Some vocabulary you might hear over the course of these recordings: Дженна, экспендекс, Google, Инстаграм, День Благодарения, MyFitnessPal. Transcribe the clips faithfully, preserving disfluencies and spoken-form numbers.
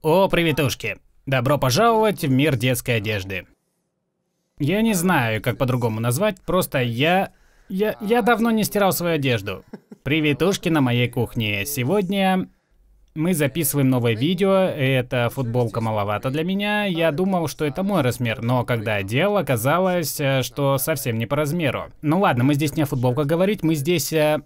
О, приветушки! Добро пожаловать в мир детской одежды. Я не знаю, как по-другому назвать, просто я... я... я давно не стирал свою одежду. Приветушки на моей кухне. Сегодня мы записываем новое видео, эта футболка маловато для меня. Я думал, что это мой размер, но когда одел, оказалось, что совсем не по размеру. Ну ладно, мы здесь не о футболках говорить, мы здесь... А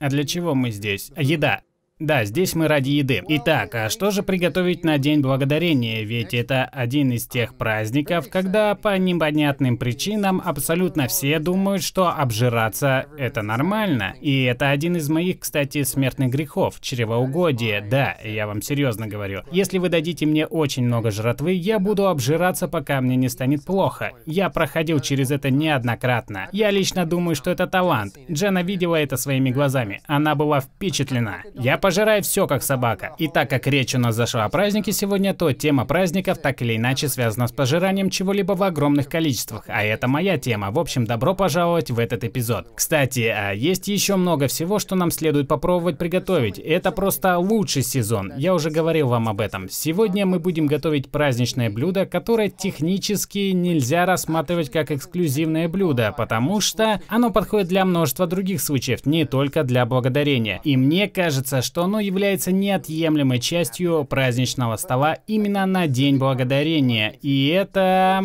для чего мы здесь? Еда. Да, здесь мы ради еды. Итак, а что же приготовить на День Благодарения? Ведь это один из тех праздников, когда по непонятным причинам абсолютно все думают, что обжираться – это нормально. И это один из моих, кстати, смертных грехов – чревоугодие. Да, я вам серьезно говорю. Если вы дадите мне очень много жратвы, я буду обжираться, пока мне не станет плохо. Я проходил через это неоднократно. Я лично думаю, что это талант. Дженна видела это своими глазами. Она была впечатлена. Я по Пожирай все как собака. И так как речь у нас зашла о празднике сегодня, то тема праздников так или иначе связана с пожиранием чего-либо в огромных количествах. А это моя тема. В общем, добро пожаловать в этот эпизод. Кстати, есть еще много всего, что нам следует попробовать приготовить. Это просто лучший сезон. Я уже говорил вам об этом. Сегодня мы будем готовить праздничное блюдо, которое технически нельзя рассматривать как эксклюзивное блюдо, потому что оно подходит для множества других случаев, не только для благодарения. И мне кажется, что оно является неотъемлемой частью праздничного стола именно на День Благодарения. И это...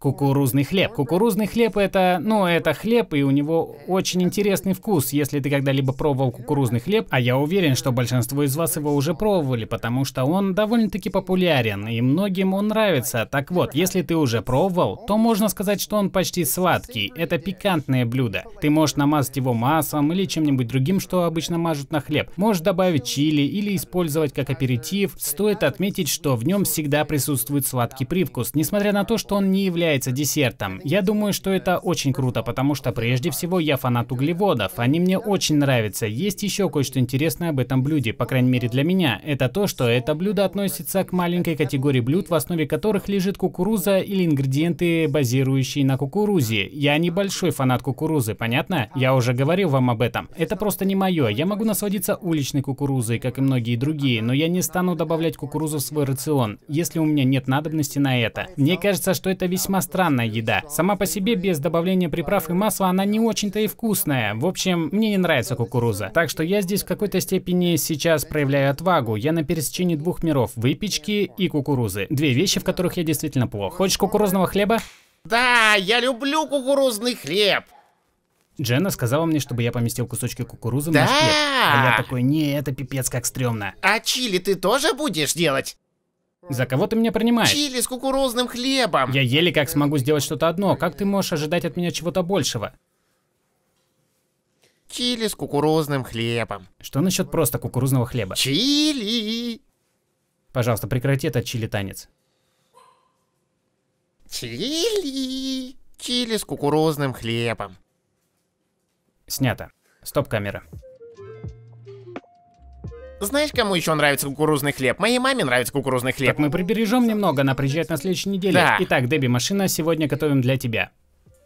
кукурузный хлеб. Кукурузный хлеб это, ну, это хлеб, и у него очень интересный вкус. Если ты когда-либо пробовал кукурузный хлеб, а я уверен, что большинство из вас его уже пробовали, потому что он довольно-таки популярен, и многим он нравится. Так вот, если ты уже пробовал, то можно сказать, что он почти сладкий. Это пикантное блюдо. Ты можешь намазать его маслом или чем-нибудь другим, что обычно мажут на хлеб. Можешь добавить чили или использовать как аперитив. Стоит отметить, что в нем всегда присутствует сладкий привкус, несмотря на то, что он не является десертом. Я думаю, что это очень круто, потому что прежде всего я фанат углеводов, они мне очень нравятся. Есть еще кое-что интересное об этом блюде, по крайней мере для меня. Это то, что это блюдо относится к маленькой категории блюд, в основе которых лежит кукуруза или ингредиенты, базирующие на кукурузе. Я небольшой фанат кукурузы, понятно? Я уже говорил вам об этом. Это просто не мое. Я могу насладиться уличной кукурузой, как и многие другие, но я не стану добавлять кукурузу в свой рацион, если у меня нет надобности на это. Мне кажется, что это весьма странная еда. Сама по себе, без добавления приправ и масла, она не очень-то и вкусная. В общем, мне не нравится кукуруза. Так что я здесь в какой-то степени сейчас проявляю отвагу. Я на пересечении двух миров – выпечки и кукурузы. Две вещи, в которых я действительно плох. Хочешь кукурузного хлеба? Да, я люблю кукурузный хлеб. Дженна сказала мне, чтобы я поместил кусочки кукурузы в наш хлеб. А я такой, не, это пипец как стрёмно. А чили ты тоже будешь делать? За кого ты меня принимаешь? Чили с кукурузным хлебом. Я еле как смогу сделать что-то одно. Как ты можешь ожидать от меня чего-то большего? Чили с кукурузным хлебом. Что насчет просто кукурузного хлеба? Чили. Пожалуйста, прекрати этот чили-танец. Чили. Чили с кукурузным хлебом. Снято. Стоп-камера. Знаешь, кому еще нравится кукурузный хлеб? Моей маме нравится кукурузный хлеб. Так мы прибережем немного, она приезжает на следующей неделе. Да. Итак, Дебби, машина, сегодня готовим для тебя.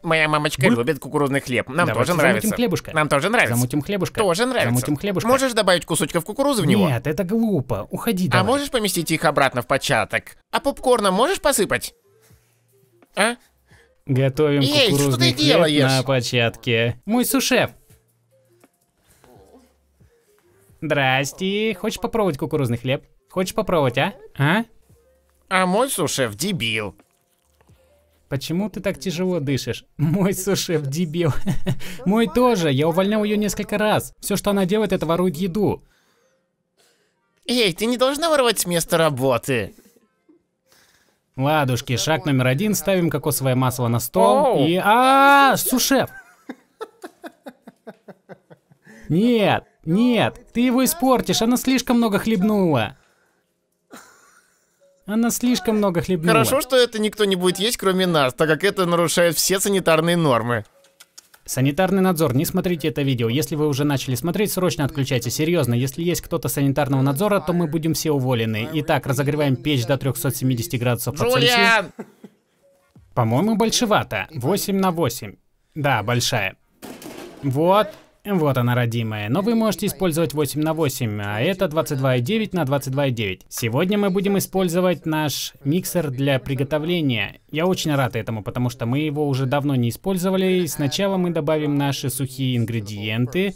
Моя мамочка Б... любит кукурузный хлеб. Нам Давайте тоже нравится. Хлебушка. Нам тоже нравится. Замутим хлебушка. Тоже нравится. Замутим хлебушка. Можешь добавить кусочков кукурузы в него? Нет, это глупо. Уходи давай. А можешь поместить их обратно в початок? А попкорном можешь посыпать? А? Готовим Эй, кукурузный хлеб делаешь? на початке. Мой сушеф. Здрасте, хочешь попробовать кукурузный хлеб? Хочешь попробовать, а? А? А мой сушеф дебил. Почему ты так тяжело дышишь? Мой сушеф дебил. Мой тоже, я увольнял ее несколько раз. Все, что она делает, это ворует еду. Эй, ты не должна воровать с места работы. Ладушки, шаг номер один, ставим кокосовое масло на стол и... А, сушеф! Нет! Нет, ты его испортишь, она слишком много хлебнула. Она слишком много хлебнула. Хорошо, что это никто не будет есть, кроме нас, так как это нарушает все санитарные нормы. Санитарный надзор, не смотрите это видео. Если вы уже начали смотреть, срочно отключайте. Серьезно, если есть кто-то санитарного надзора, то мы будем все уволены. Итак, разогреваем печь до трёхсот семидесяти градусов по Цельсию. По-моему, большевато. восемь на восемь. Да, большая. Вот. Вот она, родимая. Но вы можете использовать восемь на восемь, а это двадцать два и девять на двадцать два и девять. Сегодня мы будем использовать наш миксер для приготовления. Я очень рад этому, потому что мы его уже давно не использовали. И сначала мы добавим наши сухие ингредиенты,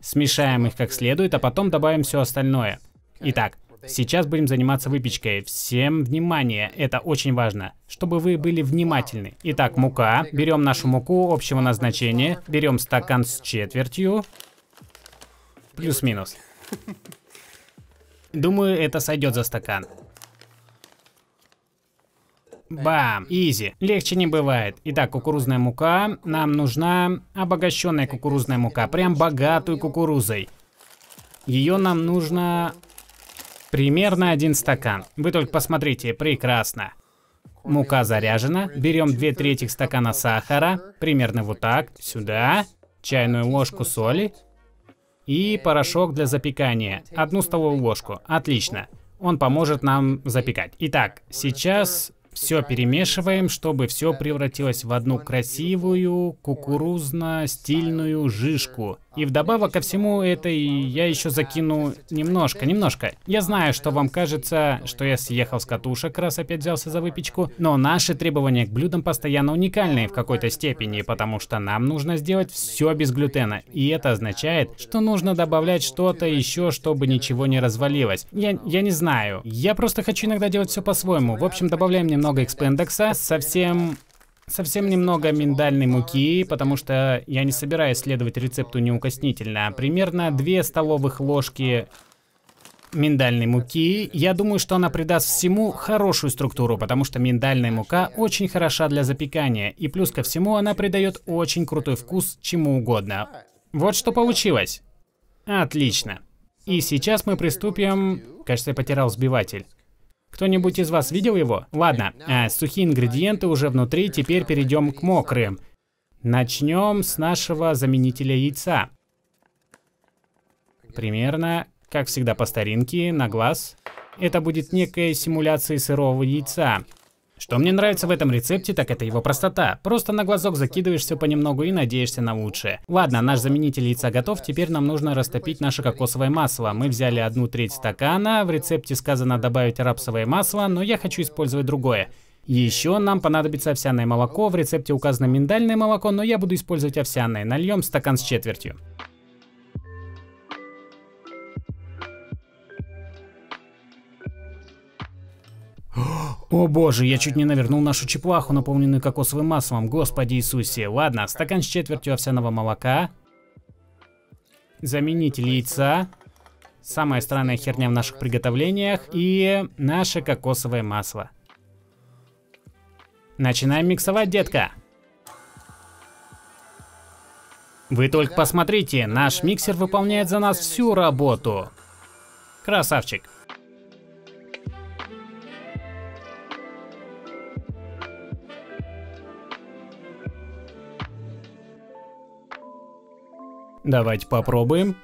смешаем их как следует, а потом добавим все остальное. Итак, сейчас будем заниматься выпечкой. Всем внимание, это очень важно, чтобы вы были внимательны. Итак, мука. Берем нашу муку общего назначения, берем стакан с четвертью, плюс-минус. Думаю, это сойдет за стакан. Бам! Изи. Легче не бывает. Итак, кукурузная мука. Нам нужна обогащенная кукурузная мука, прям богатую кукурузой. Ее нам нужно... примерно один стакан. Вы только посмотрите, прекрасно. Мука заряжена. Берем две трети стакана сахара, примерно вот так, сюда. Чайную ложку соли. И порошок для запекания. Одну столовую ложку. Отлично. Он поможет нам запекать. Итак, сейчас все перемешиваем, чтобы все превратилось в одну красивую кукурузно-стильную жижку. И вдобавок ко всему это я еще закину немножко, немножко. Я знаю, что вам кажется, что я съехал с катушек, раз опять взялся за выпечку, но наши требования к блюдам постоянно уникальные в какой-то степени, потому что нам нужно сделать все без глютена. И это означает, что нужно добавлять что-то еще, чтобы ничего не развалилось. Я, я не знаю. Я просто хочу иногда делать все по-своему. В общем, добавляем немного экспендекса, совсем... Совсем немного миндальной муки, потому что я не собираюсь следовать рецепту неукоснительно. Примерно две столовых ложки миндальной муки. Я думаю, что она придаст всему хорошую структуру, потому что миндальная мука очень хороша для запекания. И плюс ко всему она придает очень крутой вкус чему угодно. Вот что получилось. Отлично. И сейчас мы приступим... Кажется, я потерял взбиватель. Кто-нибудь из вас видел его? Ладно, а, сухие ингредиенты уже внутри, теперь перейдем к мокрым. Начнем с нашего заменителя яйца. Примерно, как всегда по старинке, на глаз. Это будет некая симуляция сырого яйца. Что мне нравится в этом рецепте, так это его простота. Просто на глазок закидываешь все понемногу и надеешься на лучшее. Ладно, наш заменитель яйца готов, теперь нам нужно растопить наше кокосовое масло. Мы взяли одну треть стакана, в рецепте сказано добавить рапсовое масло, но я хочу использовать другое. Еще нам понадобится овсяное молоко, в рецепте указано миндальное молоко, но я буду использовать овсяное. Нальем стакан с четвертью. О боже, я чуть не навернул нашу чеплаху, наполненную кокосовым маслом, господи Иисусе. Ладно, стакан с четвертью овсяного молока, заменитель яйца, самая странная херня в наших приготовлениях, и наше кокосовое масло. Начинаем миксовать, детка. Вы только посмотрите, наш миксер выполняет за нас всю работу. Красавчик. Давайте попробуем.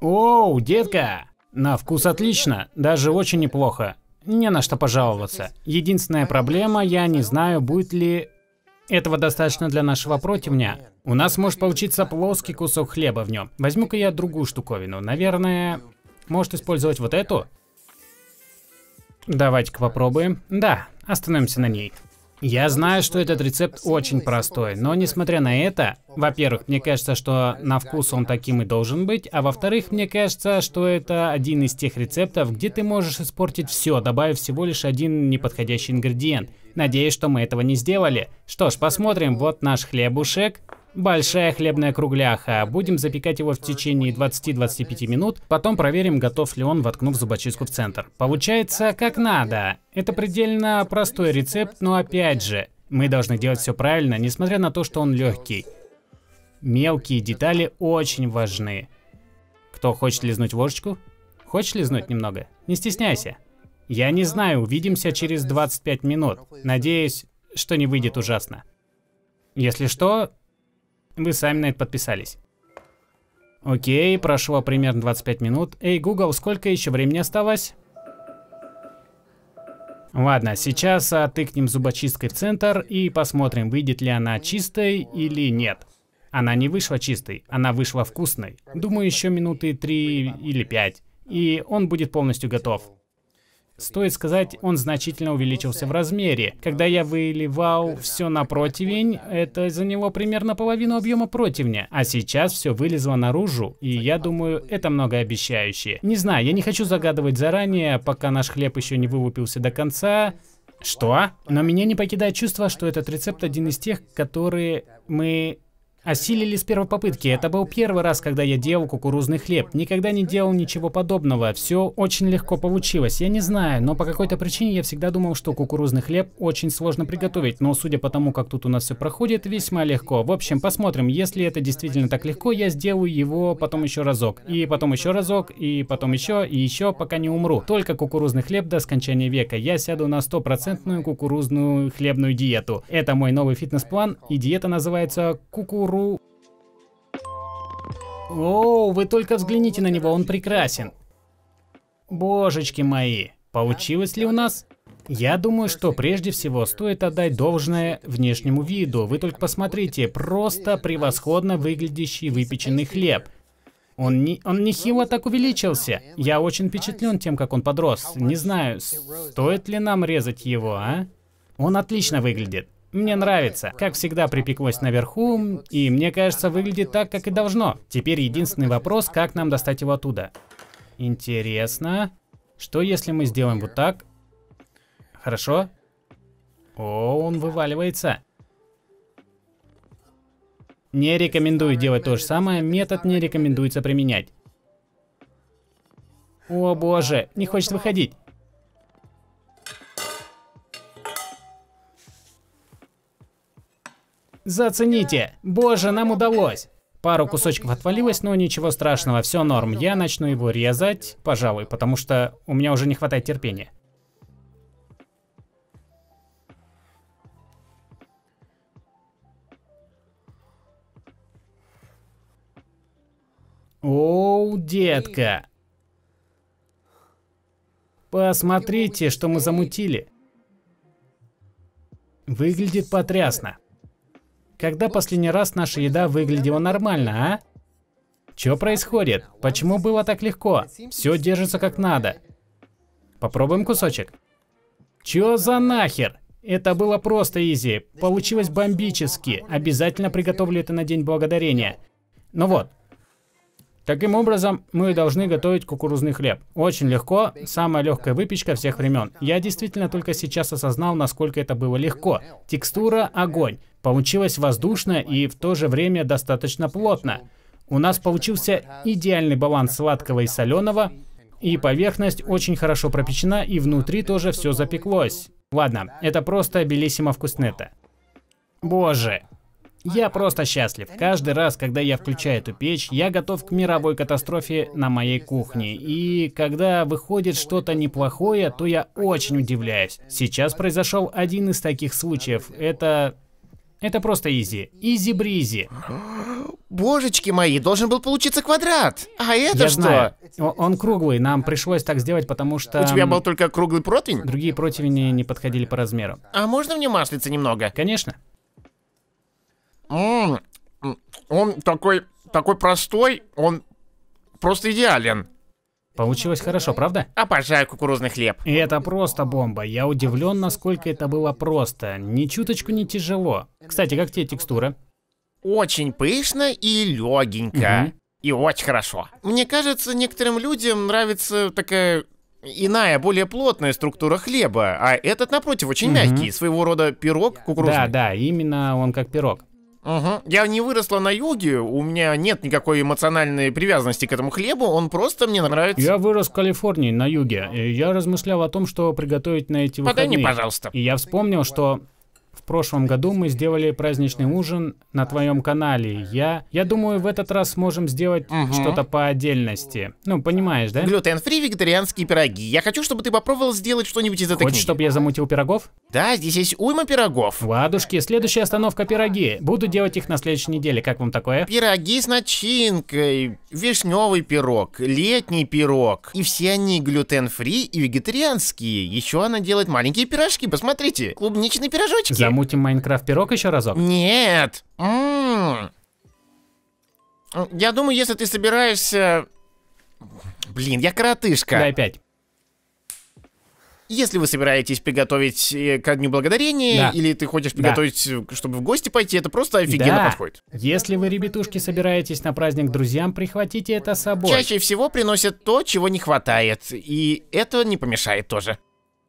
Оу, детка! На вкус отлично, даже очень неплохо. Не на что пожаловаться. Единственная проблема, я не знаю, будет ли этого достаточно для нашего противня. У нас может получиться плоский кусок хлеба в нем. Возьму-ка я другую штуковину. Наверное, может использовать вот эту? Давайте-ка попробуем. Да, остановимся на ней. Я знаю, что этот рецепт очень простой, но несмотря на это, во-первых, мне кажется, что на вкус он таким и должен быть, а во-вторых, мне кажется, что это один из тех рецептов, где ты можешь испортить все, добавив всего лишь один неподходящий ингредиент. Надеюсь, что мы этого не сделали. Что ж, посмотрим. Вот наш хлебушек. Большая хлебная кругляха. Будем запекать его в течение двадцати-двадцати пяти минут, потом проверим, готов ли он, воткнув зубочистку в центр. Получается как надо. Это предельно простой рецепт, но опять же, мы должны делать все правильно, несмотря на то, что он легкий. Мелкие детали очень важны. Кто хочет лизнуть ложечку? Хочешь лизнуть немного? Не стесняйся. Я не знаю, увидимся через двадцать пять минут. Надеюсь, что не выйдет ужасно. Если что... Вы сами на это подписались. Окей, прошло примерно двадцать пять минут. Эй, Google, сколько еще времени осталось? Ладно, сейчас тыкнем зубочисткой в центр и посмотрим, выйдет ли она чистой или нет. Она не вышла чистой, она вышла вкусной. Думаю, еще минуты три или пять, и он будет полностью готов. Стоит сказать, он значительно увеличился в размере. Когда я выливал все на противень, это за него примерно половину объема противня. А сейчас все вылезло наружу, и я думаю, это многообещающе. Не знаю, я не хочу загадывать заранее, пока наш хлеб еще не вылупился до конца. Что? Но меня не покидает чувство, что этот рецепт один из тех, которые мы... осилили с первой попытки. Это был первый раз, когда я делал кукурузный хлеб. Никогда не делал ничего подобного. Все очень легко получилось. Я не знаю, но по какой-то причине я всегда думал, что кукурузный хлеб очень сложно приготовить. Но судя по тому, как тут у нас все проходит, весьма легко. В общем, посмотрим. Если это действительно так легко, я сделаю его потом еще разок. И потом еще разок, и потом еще, и еще, пока не умру. Только кукурузный хлеб до скончания века. Я сяду на стопроцентную кукурузную хлебную диету. Это мой новый фитнес-план, и диета называется кукурузная. О, вы только взгляните на него, он прекрасен. Божечки мои, получилось ли у нас? Я думаю, что прежде всего стоит отдать должное внешнему виду. Вы только посмотрите, просто превосходно выглядящий выпеченный хлеб. Он, не, он нехило так увеличился. Я очень впечатлен тем, как он подрос. Не знаю, стоит ли нам резать его, а? Он отлично выглядит. Мне нравится. Как всегда, припеклось наверху, и мне кажется, выглядит так, как и должно. Теперь единственный вопрос, как нам достать его оттуда. Интересно. Что, если мы сделаем вот так? Хорошо. О, он вываливается. Не рекомендую делать то же самое, метод не рекомендуется применять. О боже, не хочет выходить. Зацените! Боже, нам удалось! Пару кусочков отвалилось, но ничего страшного, все норм. Я начну его резать, пожалуй, потому что у меня уже не хватает терпения. Оу, детка! Посмотрите, что мы замутили. Выглядит потрясно. Когда последний раз наша еда выглядела нормально, а? Чё происходит? Почему было так легко? Все держится как надо. Попробуем кусочек. Чё за нахер? Это было просто изи. Получилось бомбически. Обязательно приготовлю это на День Благодарения. Ну вот. Таким образом, мы должны готовить кукурузный хлеб. Очень легко, самая легкая выпечка всех времен. Я действительно только сейчас осознал, насколько это было легко. Текстура – огонь. Получилось воздушно и в то же время достаточно плотно. У нас получился идеальный баланс сладкого и соленого, и поверхность очень хорошо пропечена, и внутри тоже все запеклось. Ладно, это просто белиссимо вкуснета. Боже! Я просто счастлив. Каждый раз, когда я включаю эту печь, я готов к мировой катастрофе на моей кухне. И когда выходит что-то неплохое, то я очень удивляюсь. Сейчас произошел один из таких случаев. Это... это просто изи. Изи-бризи. Божечки мои, должен был получиться квадрат. А это я что? Знаю. Он круглый, нам пришлось так сделать, потому что... У тебя был только круглый противень? Другие противни не подходили по размеру. А можно мне маслица немного? Конечно. Mm. Он такой, такой простой, он просто идеален. Получилось хорошо, правда? Обожаю кукурузный хлеб. И это просто бомба. Я удивлен, насколько это было просто. Ни чуточку не тяжело. Кстати, как тебе текстура? Очень пышно и легенько. Угу. И очень хорошо. Мне кажется, некоторым людям нравится такая... иная, более плотная структура хлеба, а этот, напротив, очень угу. мягкий, своего рода пирог кукурузный. Да, да, именно он как пирог. Угу. Я не выросла на юге, у меня нет никакой эмоциональной привязанности к этому хлебу, он просто мне нравится. Я вырос в Калифорнии, на юге, и я размышлял о том, что приготовить на эти выходные. Подай мне, пожалуйста. И я вспомнил, что... В прошлом году мы сделали праздничный ужин на твоем канале. Я, я думаю, в этот раз сможем сделать угу. что-то по отдельности. Ну, понимаешь, да? Глютен-фри вегетарианские пироги. Я хочу, чтобы ты попробовал сделать что-нибудь из этой книги. Хочешь, чтобы я замутил пирогов? Да, здесь есть уйма пирогов. Ладушки, следующая остановка — пироги. Буду делать их на следующей неделе. Как вам такое? Пироги с начинкой, вишневый пирог, летний пирог. И все они глютен-фри и вегетарианские. Еще она делает маленькие пирожки, посмотрите. Клубничные пирожочки. Замутим Майнкрафт-пирог еще разок? Нет. М-м-м. Я думаю, если ты собираешься... Блин, я коротышка. Дай пять. Если вы собираетесь приготовить ко Дню Благодарения, да. или ты хочешь приготовить, да. чтобы в гости пойти, это просто офигенно да. подходит. Если вы, ребятушки, собираетесь на праздник к друзьям, прихватите это с собой. Чаще всего приносят то, чего не хватает, и это не помешает тоже.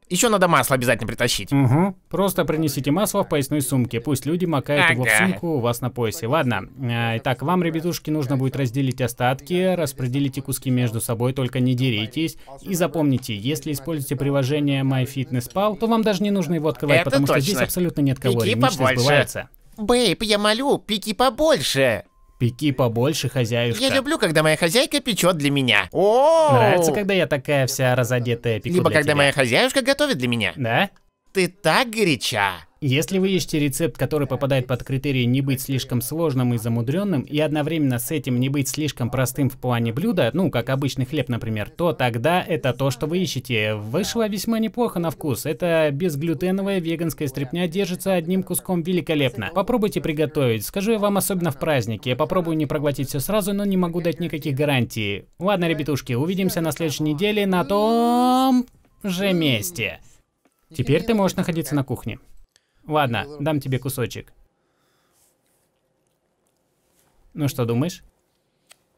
Еще надо масло обязательно притащить. Угу. Просто принесите масло в поясной сумке. Пусть люди макают ага. его в сумку у вас на поясе. Ладно. Итак, вам, ребятушки, нужно будет разделить остатки, распределите куски между собой, только не деритесь. И запомните, если используете приложение MyFitnessPal, то вам даже не нужно его открывать, это потому точно. Что здесь абсолютно нет калорий. Пеки побольше. Бэйб, я молю, пеки побольше. Пеки побольше, хозяюшка. Я люблю, когда моя хозяйка печет для меня. О-о-о! Нравится, когда я такая вся разодетая пеку. Либо для когда тебя. Моя хозяюшка готовит для меня. Да? Ты так горяча. Если вы ищете рецепт, который попадает под критерии не быть слишком сложным и замудренным, и одновременно с этим не быть слишком простым в плане блюда, ну, как обычный хлеб, например, то тогда это то, что вы ищете. Вышло весьма неплохо на вкус. Это безглютеновая веганская стряпня держится одним куском великолепно. Попробуйте приготовить. Скажу я вам, особенно в празднике. Я попробую не проглотить все сразу, но не могу дать никаких гарантий. Ладно, ребятушки, увидимся на следующей неделе на том же месте. Теперь ты можешь находиться на кухне. Ладно, дам тебе кусочек. Ну что думаешь?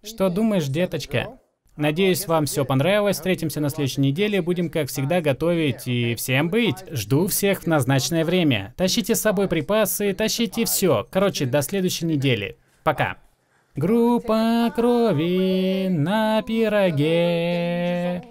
Что думаешь, деточка? Надеюсь, вам все понравилось. Встретимся на следующей неделе. Будем, как всегда, готовить и всем быть. Жду всех в назначенное время. Тащите с собой припасы, тащите все. Короче, до следующей недели. Пока. Группа крови на пироге.